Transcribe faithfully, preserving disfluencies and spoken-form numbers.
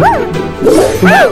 Woohoo!